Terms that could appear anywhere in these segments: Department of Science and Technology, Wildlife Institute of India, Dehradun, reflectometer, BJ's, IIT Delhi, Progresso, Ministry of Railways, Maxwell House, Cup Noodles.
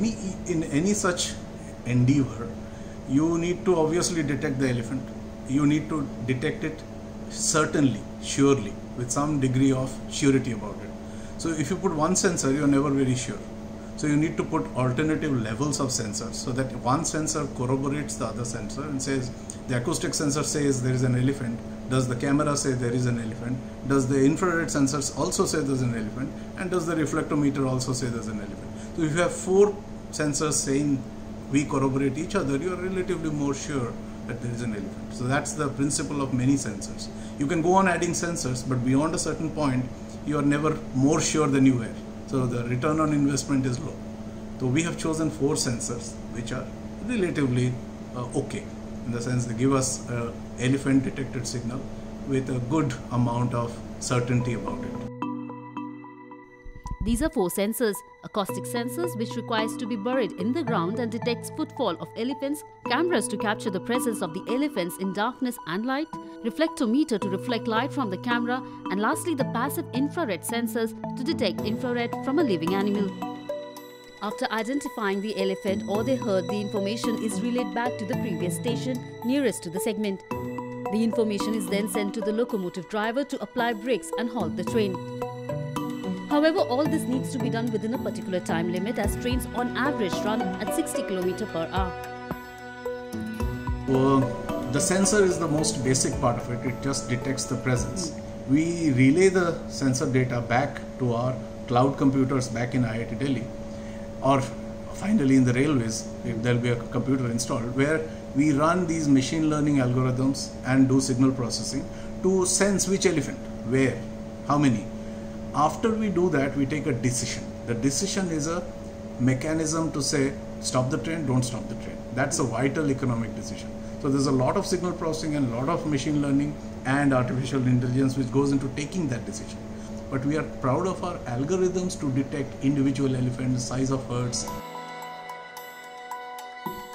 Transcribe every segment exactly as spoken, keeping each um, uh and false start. In any such endeavor, you need to obviously detect the elephant. You need to detect it certainly, surely, with some degree of surety about it. So if you put one sensor, you are never very sure. So you need to put alternative levels of sensors so that one sensor corroborates the other sensor and says, the acoustic sensor says there is an elephant. Does the camera say there is an elephant? Does the infrared sensors also say there's an elephant? And does the reflectometer also say there's an elephant? So if you have four sensors saying we corroborate each other, you are relatively more sure that there is an elephant. So that's the principle of many sensors. You can go on adding sensors, but beyond a certain point, you are never more sure than you were. So the return on investment is low. So we have chosen four sensors, which are relatively uh, okay, in the sense they give us an elephant detected signal with a good amount of certainty about it. These are four sensors: acoustic sensors, which requires to be buried in the ground and detects footfall of elephants; cameras to capture the presence of the elephants in darkness and light; reflectometer to reflect light from the camera; and lastly the passive infrared sensors to detect infrared from a living animal. After identifying the elephant or their herd, the information is relayed back to the previous station nearest to the segment. The information is then sent to the locomotive driver to apply brakes and halt the train. However, all this needs to be done within a particular time limit, as trains on average run at sixty kilometers per hour. Uh, the sensor is the most basic part of it. It just detects the presence. Mm. We relay the sensor data back to our cloud computers back in I I T Delhi, or finally in the railways, if there will be a computer installed, where we run these machine learning algorithms and do signal processing to sense which elephant, where, how many. After we do that, we take a decision. The decision is a mechanism to say, stop the train, don't stop the train. That's a vital economic decision. So there's a lot of signal processing and a lot of machine learning and artificial intelligence which goes into taking that decision. But we are proud of our algorithms to detect individual elephants, size of herds.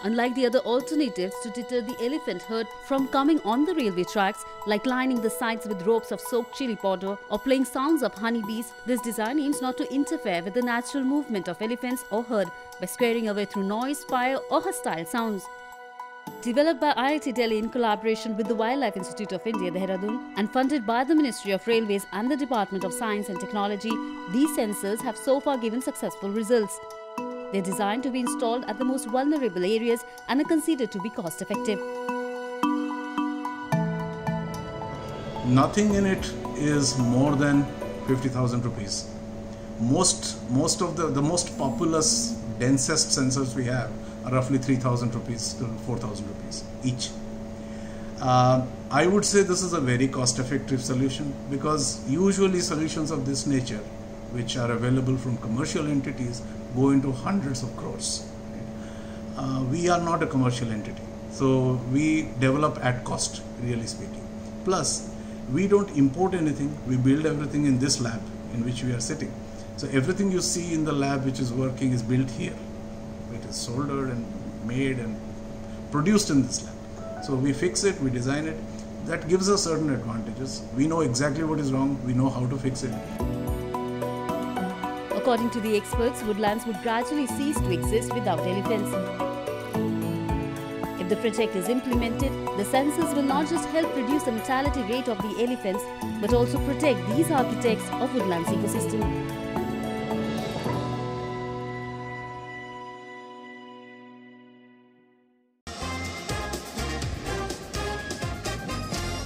Unlike the other alternatives to deter the elephant herd from coming on the railway tracks, like lining the sides with ropes of soaked chili powder or playing sounds of honeybees, this design aims not to interfere with the natural movement of elephants or herd by squaring away through noise, fire or hostile sounds. Developed by I I T Delhi in collaboration with the Wildlife Institute of India, Dehradun, and funded by the Ministry of Railways and the Department of Science and Technology, these sensors have so far given successful results. They're designed to be installed at the most vulnerable areas and are considered to be cost-effective. Nothing in it is more than fifty thousand rupees. Most, most of the, the most populous, densest sensors we have are roughly three thousand rupees to four thousand rupees each. Uh, I would say this is a very cost-effective solution, because usually solutions of this nature, which are available from commercial entities, go into hundreds of crores. Uh, we are not a commercial entity, so we develop at cost, really speaking. Plus, we don't import anything, we build everything in this lab in which we are sitting. So everything you see in the lab which is working is built here. It is soldered and made and produced in this lab. So we fix it, we design it. That gives us certain advantages. We know exactly what is wrong, we know how to fix it. According to the experts, woodlands would gradually cease to exist without elephants. If the project is implemented, the sensors will not just help reduce the mortality rate of the elephants, but also protect these architects of woodlands ecosystem.